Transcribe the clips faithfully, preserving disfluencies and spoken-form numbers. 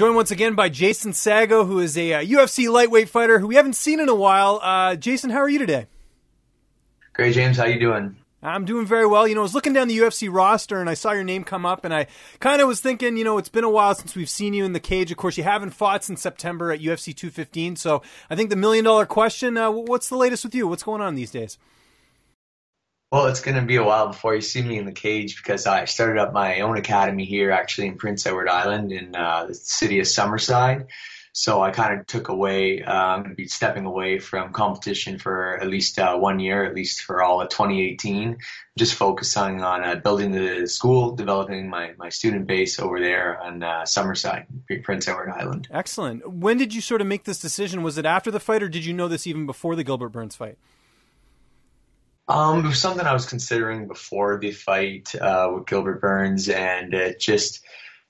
joined once again by Jason Saggo, who is a uh, U F C lightweight fighter who we haven't seen in a while. Uh, Jason, how are you today? Great, James. How you doing? I'm doing very well. You know, I was looking down the U F C roster and I saw your name come up and I kind of was thinking, you know, it's been a while since we've seen you in the cage. Of course, you haven't fought since September at U F C two fifteen. So I think the million dollar question, uh, what's the latest with you? What's going on these days? Well, it's going to be a while before you see me in the cage because I started up my own academy here actually in Prince Edward Island in uh, the city of Summerside. So I kind of took away, I'm going to be stepping away from competition for at least uh, one year, at least for all of twenty eighteen, just focusing on uh, building the school, developing my, my student base over there on uh, Summerside, Prince Edward Island. Excellent. When did you sort of make this decision? Was it after the fight or did you know this even before the Gilbert Burns fight? Um, it was something I was considering before the fight uh, with Gilbert Burns, and it just...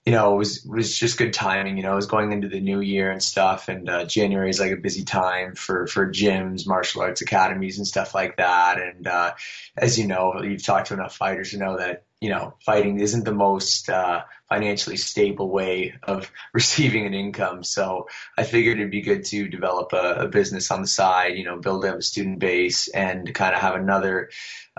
You know, it was was just good timing. You know, I was going into the new year and stuff, and uh, January is like a busy time for for gyms, martial arts academies, and stuff like that. And uh, as you know, you've talked to enough fighters to know that you know fighting isn't the most uh, financially stable way of receiving an income. So I figured it'd be good to develop a, a business on the side. You know, build up a student base and kind of have another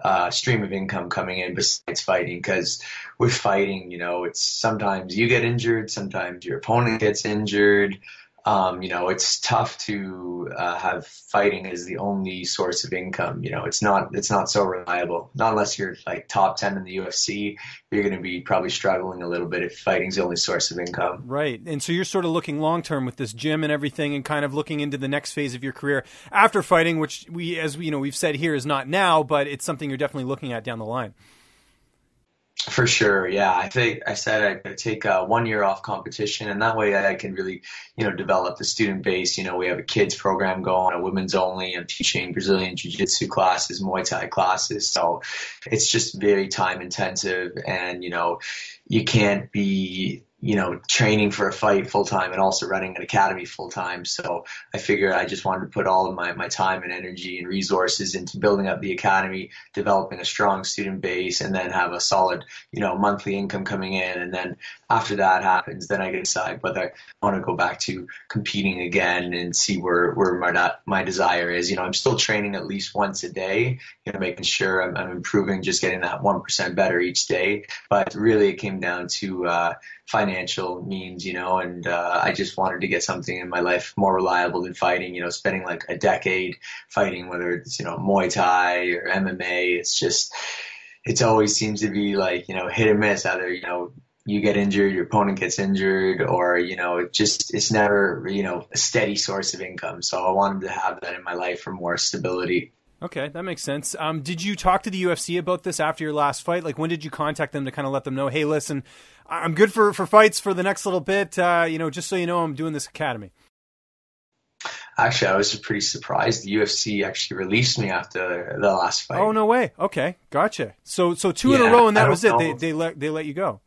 uh, stream of income coming in besides fighting, because with fighting, you know, it's sometimes you get injured, sometimes your opponent gets injured. Um, you know, it's tough to uh, have fighting as the only source of income. You know, it's not it's not so reliable. Not unless you're like top ten in the U F C, you're going to be probably struggling a little bit if fighting's the only source of income. Right, and so you're sort of looking long term with this gym and everything, and kind of looking into the next phase of your career after fighting, which we, as we, you know, we've said here is not now, but it's something you're definitely looking at down the line. For sure, yeah. I think I said I take uh, one year off competition, and that way I can really, you know, develop the student base. You know, we have a kids program going, a women's only. I'm teaching Brazilian jiu-jitsu classes, Muay Thai classes, so it's just very time intensive, and you know, you can't be, you know, training for a fight full time and also running an academy full time. So I figured I just wanted to put all of my my time and energy and resources into building up the academy, developing a strong student base, and then have a solid, you know, monthly income coming in. And then after that happens, then I can decide whether I want to go back to competing again and see where where my my desire is. You know, I'm still training at least once a day, you know, making sure I'm, I'm improving, just getting that one percent better each day. But really, it came down to uh, financial means, you know, and uh, I just wanted to get something in my life more reliable than fighting. You know, spending like a decade fighting, whether it's, you know, Muay Thai or M M A, it's just, it always seems to be like, you know, hit or miss. Either, you know, you get injured, your opponent gets injured, or, you know, it just, it's never, you know, a steady source of income. So I wanted to have that in my life for more stability. Okay, that makes sense. Um, did you talk to the U F C about this after your last fight? Like, when did you contact them to kind of let them know, hey, listen, I'm good for, for fights for the next little bit, uh, you know, just so you know, I'm doing this academy? Actually, I was pretty surprised. The U F C actually released me after the last fight. Oh, no way. Okay, gotcha. So so two yeah, in a row, and that was it. They, they, let, they let you go.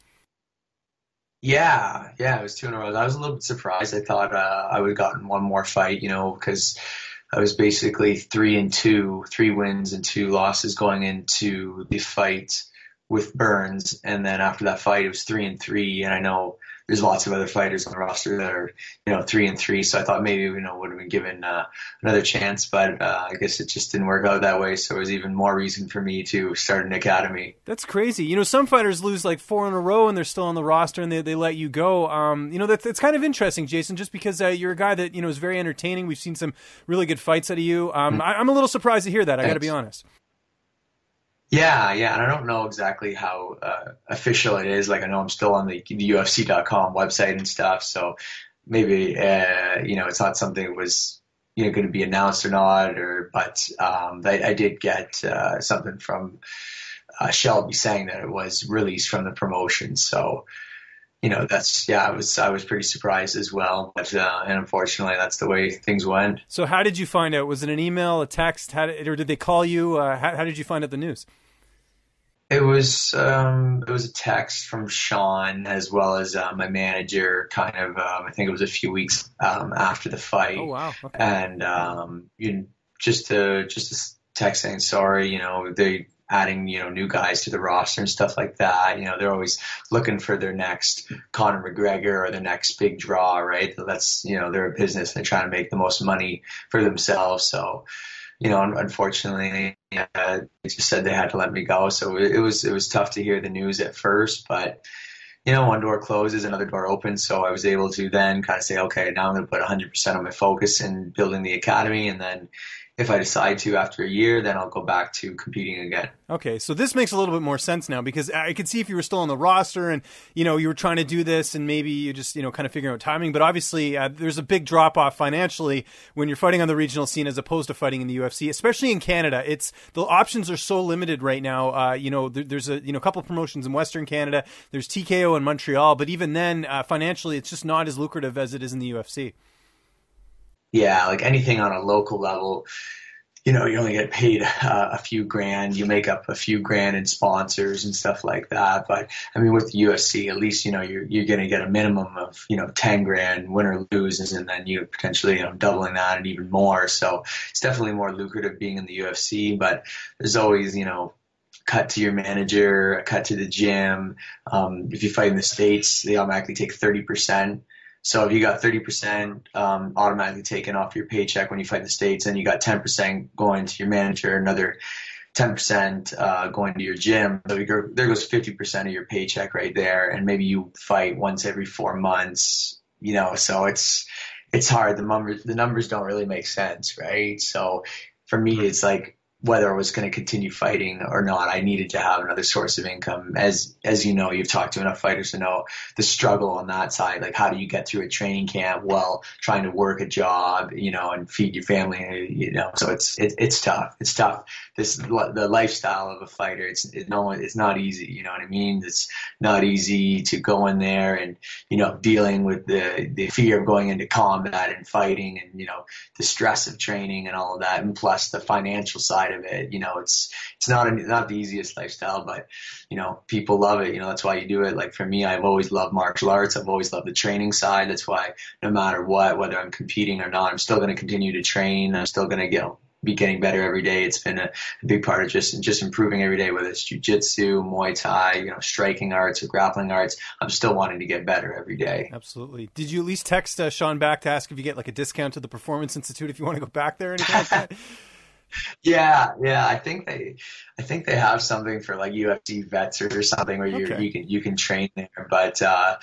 Yeah, yeah, it was two in a row. I was a little bit surprised. I thought uh, I would have gotten one more fight, you know, because – I was basically three and two, three wins and two losses going into the fight with Burns. And then after that fight, it was three and three. And I know there's lots of other fighters on the roster that are, you know, three and three. So I thought maybe, you know, would have been given uh, another chance, but uh, I guess it just didn't work out that way. So it was even more reason for me to start an academy. That's crazy. You know, some fighters lose like four in a row and they're still on the roster and they, they let you go. Um, you know, that's, that's kind of interesting, Jason, just because uh, you're a guy that, you know, is very entertaining. We've seen some really good fights out of you. Um, I, I'm a little surprised to hear that. I got to be honest. Yeah, yeah, and I don't know exactly how uh, official it is. Like, I know I'm still on the, the U F C dot com website and stuff, so maybe uh, you know, it's not something that was, you know, going to be announced or not. Or, but um, I, I did get uh, something from uh, Shelby saying that it was released from the promotion. So, you know, that's, yeah, I was I was pretty surprised as well. But uh, and unfortunately, that's the way things went. So, how did you find out? Was it an email, a text, how did, or did they call you? Uh, how, how did you find out the news? It was um, it was a text from Sean as well as uh, my manager. Kind of, um, I think it was a few weeks um, after the fight. Oh wow! Okay. And um, you just to, just a text saying sorry. You know, they adding, you know, new guys to the roster and stuff like that. You know, they're always looking for their next Conor McGregor or the next big draw, right? That's, you know, they're a business. They're trying to make the most money for themselves. So, you know, unfortunately, uh, they just said they had to let me go. So it, it was, it was tough to hear the news at first, but you know, one door closes, another door opens. So I was able to then kind of say, okay, now I'm going to put one hundred percent of my focus in building the academy. And then if I decide to after a year, then I'll go back to competing again. Okay, so this makes a little bit more sense now, because I could see if you were still on the roster and, you know, you were trying to do this and maybe you just, you know, kind of figuring out timing. But obviously uh, there's a big drop off financially when you're fighting on the regional scene as opposed to fighting in the U F C, especially in Canada. It's the options are so limited right now. Uh, you know, there, there's a you know couple of promotions in Western Canada. There's T K O in Montreal. But even then, uh, financially, it's just not as lucrative as it is in the U F C. Yeah, like anything on a local level, you know, you only get paid uh, a few grand. You make up a few grand in sponsors and stuff like that. But I mean, with the U F C, at least, you know, you're you're going to get a minimum of, you know, ten grand, win or lose, and then you potentially, you know, doubling that and even more. So it's definitely more lucrative being in the U F C. But there's always, you know, cut to your manager, a cut to the gym. Um, if you fight in the States, they automatically take thirty percent. So if you got thirty percent um, automatically taken off your paycheck when you fight in the States, and you got ten percent going to your manager, another ten percent uh, going to your gym, so you go, there goes fifty percent of your paycheck right there. And maybe you fight once every four months, you know, so it's it's hard. The numbers, the numbers don't really make sense, right? So for me, it's like whether I was going to continue fighting or not, I needed to have another source of income. As, as you know, you've talked to enough fighters to know the struggle on that side. Like, how do you get through a training camp while trying to work a job, you know, and feed your family, you know? So it's, it, it's tough. It's tough. This, the lifestyle of a fighter, it's, it, no, it's not easy. You know what I mean? It's not easy to go in there and, you know, dealing with the, the fear of going into combat and fighting and, you know, the stress of training and all of that. And plus the financial side of it, you know, it's it's not a, not the easiest lifestyle, but you know, people love it. You know, that's why you do it. Like for me, I've always loved martial arts. I've always loved the training side. That's why no matter what, whether I'm competing or not, I'm still going to continue to train. I'm still going to get be getting better every day. It's been a, a big part of just just improving every day, whether it's jiu-jitsu, Muay Thai, you know, striking arts or grappling arts. I'm still wanting to get better every day. Absolutely. Did you at least text uh, Sean back to ask if you get like a discount to the Performance Institute if you want to go back there or anything like that? Yeah, yeah, I think they, I think they have something for like U F C vets or something where you okay. you can you can train there, but uh,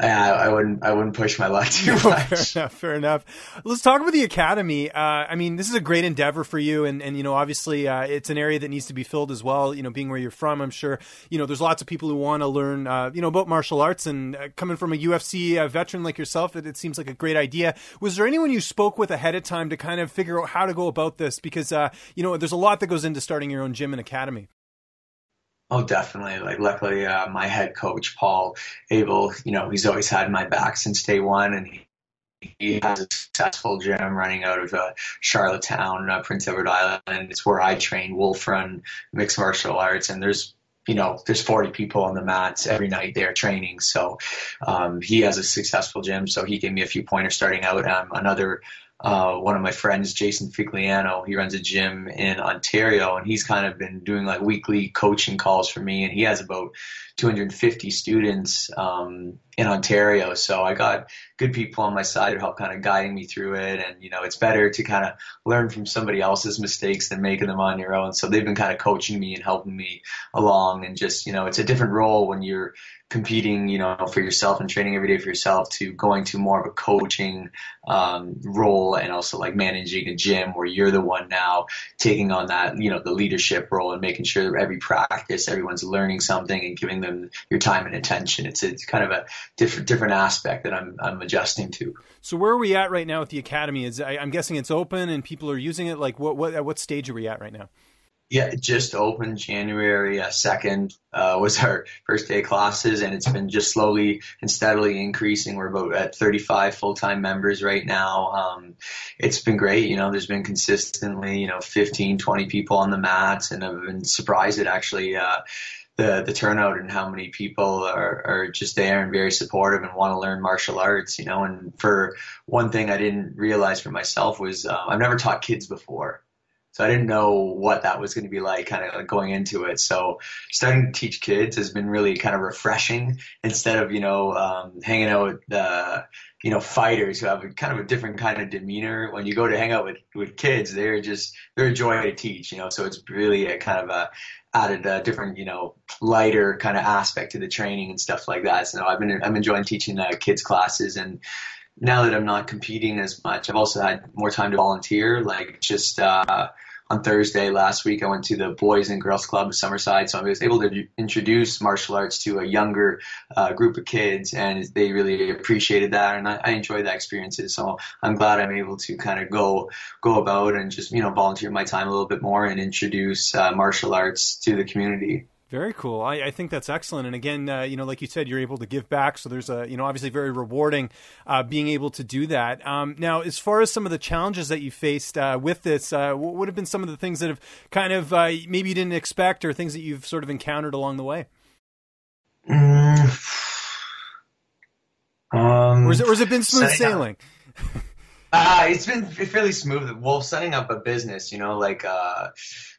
I, I wouldn't I wouldn't push my luck too much. No, fair enough, fair enough. Let's talk about the academy. Uh, I mean, this is a great endeavor for you, and and you know, obviously, uh, it's an area that needs to be filled as well. You know, being where you're from, I'm sure you know there's lots of people who want to learn, uh, you know, about martial arts, and uh, coming from a U F C uh, veteran like yourself, it, it seems like a great idea. Was there anyone you spoke with ahead of time to kind of figure out how to go about this? Because uh, you know, there's a lot that goes into starting your own gym and academy. Oh, definitely. Like, luckily, uh, my head coach, Paul Abel, you know, he's always had my back since day one, and he, he has a successful gym running out of uh, Charlottetown, uh, Prince Edward Island, and it's where I train Wolf Run mixed martial arts, and there's you know, there's forty people on the mats every night there training. So um, he has a successful gym, so he gave me a few pointers starting out. Um, another Uh, one of my friends, Jason Figliano, he runs a gym in Ontario, and he's kind of been doing like weekly coaching calls for me, and he has about two hundred fifty students um, in Ontario. So I got good people on my side who help kind of guiding me through it. And, you know, it's better to kind of learn from somebody else's mistakes than making them on your own. So they've been kind of coaching me and helping me along, and just, you know, it's a different role when you're competing, you know, for yourself and training every day for yourself to going to more of a coaching um, role, and also like managing a gym where you're the one now taking on that, you know, the leadership role and making sure that every practice, everyone's learning something and giving them your time and attention. It's it's kind of a different different aspect that I'm I'm adjusting to. So where are we at right now with the academy? Is I, I'm guessing it's open and people are using it. Like what what at what stage are we at right now? Yeah, it just opened January second uh, was our first day of classes, and it's been just slowly and steadily increasing. We're about at thirty-five full-time members right now. Um, it's been great. You know, there's been consistently, you know, fifteen, twenty people on the mats, and I've been surprised at actually uh, the, the turnout and how many people are, are just there and very supportive and want to learn martial arts, you know. And for one thing I didn't realize for myself was uh, I've never taught kids before. So I didn't know what that was going to be like kind of going into it. So starting to teach kids has been really kind of refreshing instead of, you know, um, hanging out with, uh, you know, fighters who have a, kind of a different kind of demeanor. When you go to hang out with, with kids, they're just, they're a joy to teach, you know, so it's really a kind of a, added a different, you know, lighter kind of aspect to the training and stuff like that. So I've been, I'm enjoying teaching uh, kids classes, and now that I'm not competing as much, I've also had more time to volunteer. Like just uh, on Thursday last week, I went to the Boys and Girls Club of Summerside, so I was able to introduce martial arts to a younger uh, group of kids, and they really appreciated that, and I, I enjoyed that experience. So I'm glad I'm able to kind of go go about and just, you know, volunteer my time a little bit more and introduce uh, martial arts to the community. Very cool. I, I think that's excellent. And again, uh, you know, like you said, you're able to give back. So there's a, you know, obviously very rewarding uh, being able to do that. Um, now, as far as some of the challenges that you faced uh, with this, uh, what would have been some of the things that have kind of uh, maybe you didn't expect, or things that you've sort of encountered along the way? Mm. Um, or, is it, or has it been smooth sailing? Uh, it's been fairly smooth. Well, setting up a business, you know, like uh,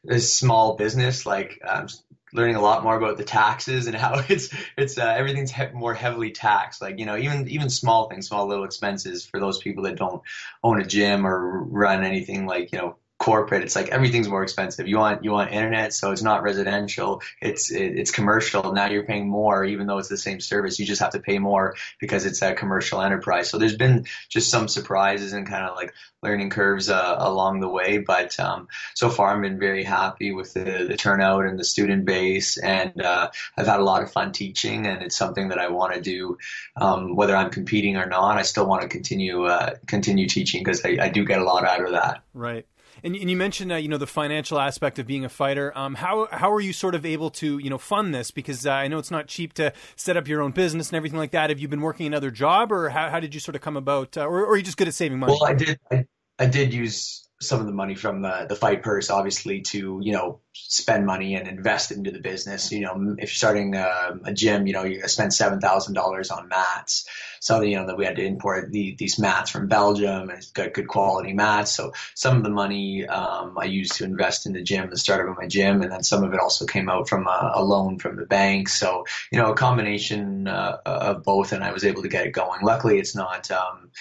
a small business, like um, learning a lot more about the taxes and how it's it's uh, everything's he more heavily taxed. Like, you know, even even small things, small little expenses for those people that don't own a gym or run anything like, you know, corporate. It's like everything's more expensive. You want you want internet, so it's not residential. It's it, it's commercial. Now you're paying more, even though it's the same service. You just have to pay more because it's a commercial enterprise. So there's been just some surprises and kind of like learning curves uh, along the way. But um, so far, I've been very happy with the, the turnout and the student base, and uh, I've had a lot of fun teaching. And it's something that I want to do, um, whether I'm competing or not. I still want to continue uh, continue teaching because I, I do get a lot out of that. Right. And you mentioned, uh, you know, the financial aspect of being a fighter. Um, how how are you sort of able to, you know, fund this? Because uh, I know it's not cheap to set up your own business and everything like that. Have you been working another job, or how, how did you sort of come about, uh, or, or are you just good at saving money? Well, I did. I, I did use some of the money from the, the fight purse, obviously, to, you know, spend money and invest into the business. You know, if you're starting a, a gym, you know, you're going to spend seven thousand dollars on mats. So, you know, that we had to import the, these mats from Belgium, and it's got good quality mats. So some of the money um, I used to invest in the gym, the start of my gym, and then some of it also came out from a, a loan from the bank. So, you know, a combination uh, of both, and I was able to get it going. Luckily, it's not um,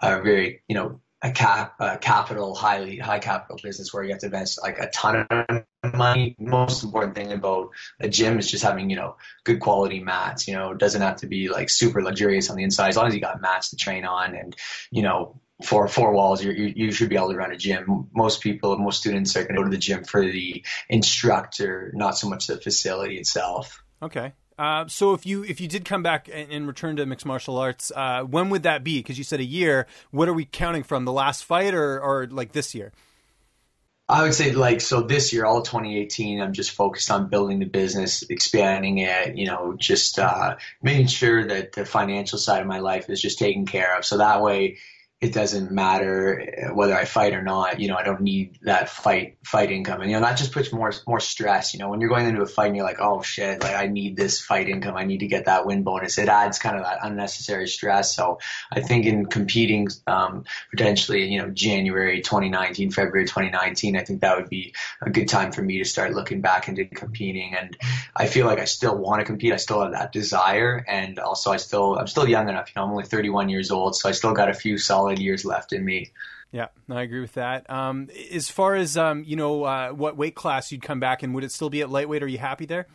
a very, you know, a cap, uh, capital, highly high capital business where you have to invest like a ton of money. Most important thing about a gym is just having, you know, good quality mats. You know, it doesn't have to be like super luxurious on the inside, as long as you got mats to train on, and, you know, for four walls, you you should be able to run a gym. Most people, most students are going to go to the gym for the instructor, not so much the facility itself. Okay. Uh, so if you if you did come back and, and return to mixed martial arts, uh, when would that be? Because you said a year. What are we counting from, the last fight, or, or like this year? I would say like, so this year, all twenty eighteen, I'm just focused on building the business, expanding it, you know, just uh, making sure that the financial side of my life is just taken care of. So that way, it doesn't matter whether I fight or not. You know, I don't need that fight fight income, and, you know, that just puts more more stress. You know, when you're going into a fight and you're like, oh shit, like I need this fight income, I need to get that win bonus. It adds kind of that unnecessary stress. So I think in competing, um, potentially, you know, January twenty nineteen, February twenty nineteen, I think that would be a good time for me to start looking back into competing. And I feel like I still want to compete. I still have that desire, and also I still I'm still young enough. You know, I'm only thirty-one years old, so I still got a few solid years left in me. Yeah, I agree with that. Um, as far as, um, you know, uh, what weight class you'd come back in, would it still be at lightweight? Are you happy there?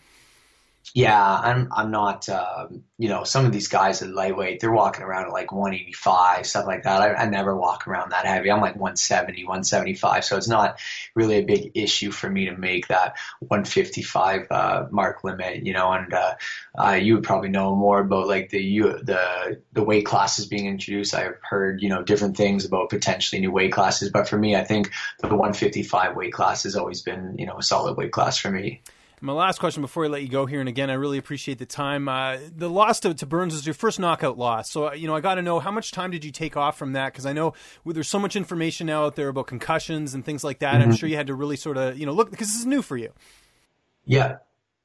Yeah, I'm, I'm not, um, you know, some of these guys at lightweight, they're walking around at like one eighty-five, stuff like that. I, I never walk around that heavy. I'm like one seventy, one seventy-five. So it's not really a big issue for me to make that one fifty-five uh, mark limit, you know, and uh, uh, you would probably know more about like the, you, the, the weight classes being introduced. I've heard, you know, different things about potentially new weight classes. But for me, I think the one fifty-five weight class has always been, you know, a solid weight class for me. My last question before I let you go here, and again, I really appreciate the time. Uh, the loss to, to Burns was your first knockout loss. So, you know, I got to know, how much time did you take off from that? Because I know well, there's so much information now out there about concussions and things like that. Mm-hmm. I'm sure you had to really sort of, you know, look, because this is new for you. Yeah.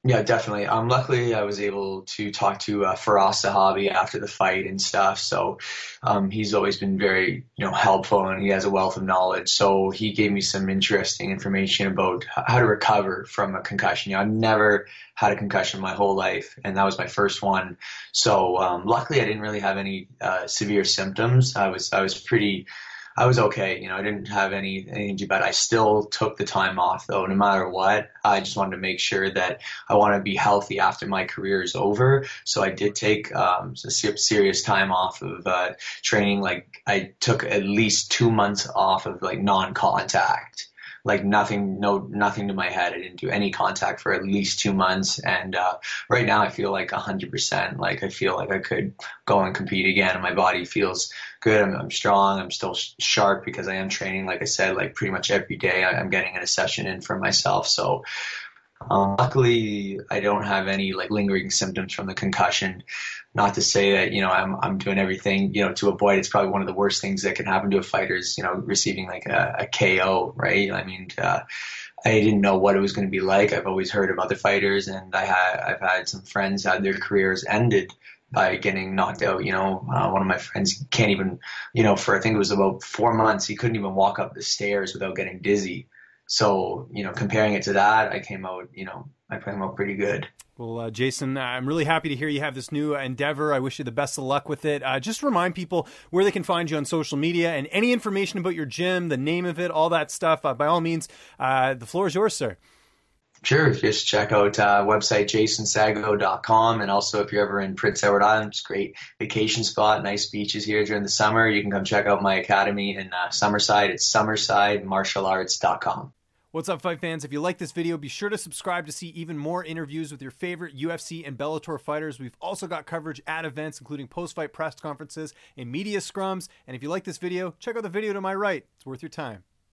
Yeah, definitely. Um, luckily, I was able to talk to uh, Faras Sahabi after the fight and stuff. So um, he's always been very, you know, helpful, and he has a wealth of knowledge. So he gave me some interesting information about how to recover from a concussion. You know, I've never had a concussion my whole life, and that was my first one. So um, luckily, I didn't really have any uh, severe symptoms. I was I was pretty. I was okay, you know, I didn't have any, anything too bad. I still took the time off, though, no matter what. I just wanted to make sure that I want to be healthy after my career is over. So I did take um, a serious time off of uh, training. Like, I took at least two months off of, like, non-contact. Like nothing, no, nothing to my head. I didn't do any contact for at least two months. And, uh, right now I feel like a hundred percent, like I feel like I could go and compete again, and my body feels good. I'm, I'm strong. I'm still sh sharp because I am training. Like I said, like pretty much every day I, I'm getting a session in for myself. So, um, luckily I don't have any like lingering symptoms from the concussion. Not to say that, you know, I'm, I'm doing everything, you know, to avoid. It's probably one of the worst things that can happen to a fighter is, you know, receiving like a, a K O, right? I mean, uh, I didn't know what it was going to be like. I've always heard of other fighters, and I had, I've had some friends had their careers ended by getting knocked out. You know, uh, one of my friends can't even, you know, for I think it was about four months, he couldn't even walk up the stairs without getting dizzy. So, you know, comparing it to that, I came out, you know, I came out pretty good. Well, uh, Jason, I'm really happy to hear you have this new endeavor. I wish you the best of luck with it. Uh, just remind people where they can find you on social media and any information about your gym, the name of it, all that stuff. Uh, by all means, uh, the floor is yours, sir. Sure. Just check out uh, website jason saggo dot com. And also, if you're ever in Prince Edward Island, it's a great vacation spot, nice beaches here during the summer. You can come check out my academy in uh, Summerside. It's summerside martial arts dot com. What's up, fight fans? If you like this video, be sure to subscribe to see even more interviews with your favorite U F C and Bellator fighters. We've also got coverage at events, including post-fight press conferences and media scrums. And if you like this video, check out the video to my right. It's worth your time.